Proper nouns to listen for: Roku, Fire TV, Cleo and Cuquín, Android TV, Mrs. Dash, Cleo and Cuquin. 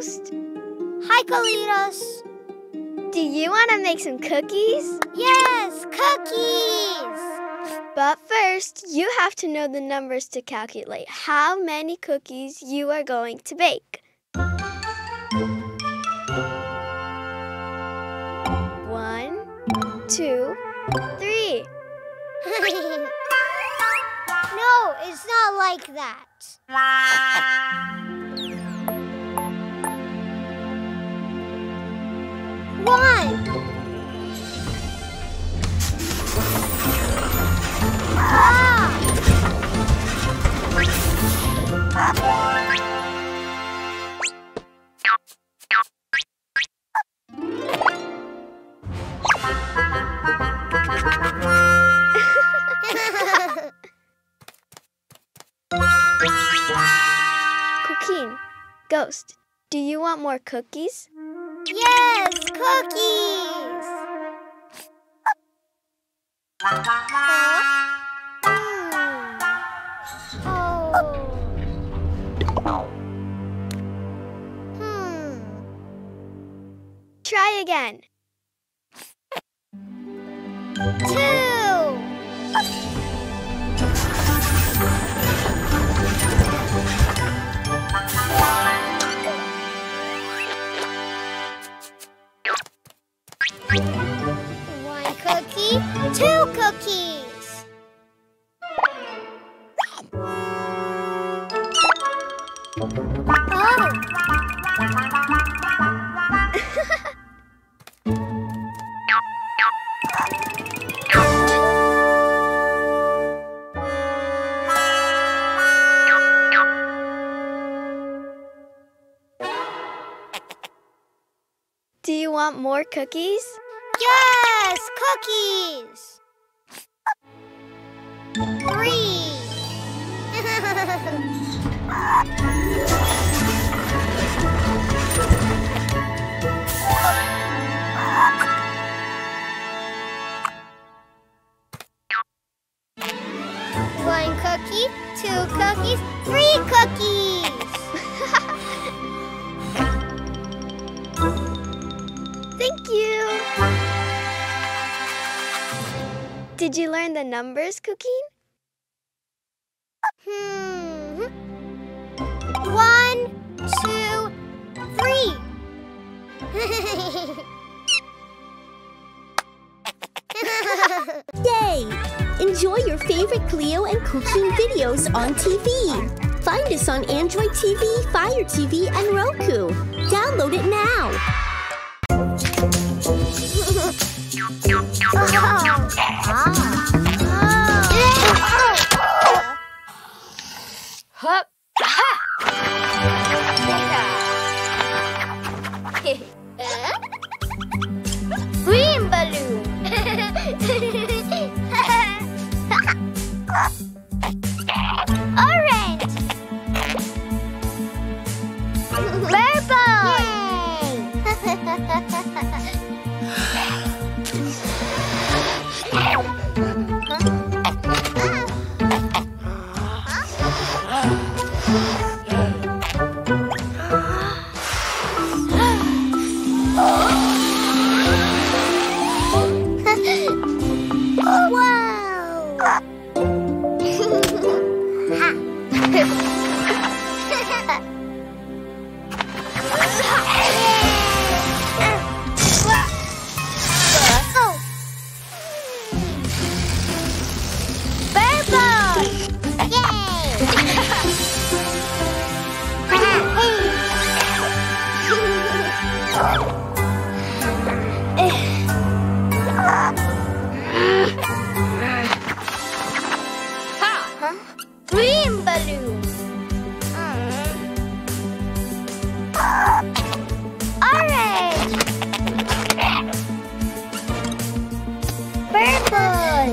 host. Hi, Colitos. Do you want to make some cookies? Yes, cookies! But first, you have to know the numbers to calculate how many cookies you are going to bake. 1, 2, 3. No, it's not like that. 1. 1. Cuquin, Ghost, do you want more cookies? Yes, cookies! Try again. 2. 2 cookies. Do you want more cookies? Yes, cookies. 3. 1 cookie, 2 cookies, 3 cookies. Thank you. Did you learn the numbers, Cuquin? 1, 2, 3. Yay! Enjoy your favorite Cleo and Cuquin videos on TV. Find us on Android TV, Fire TV, and Roku. Download it now. Green balloon. Orange. Purple. Green balloon. Orange. Purple.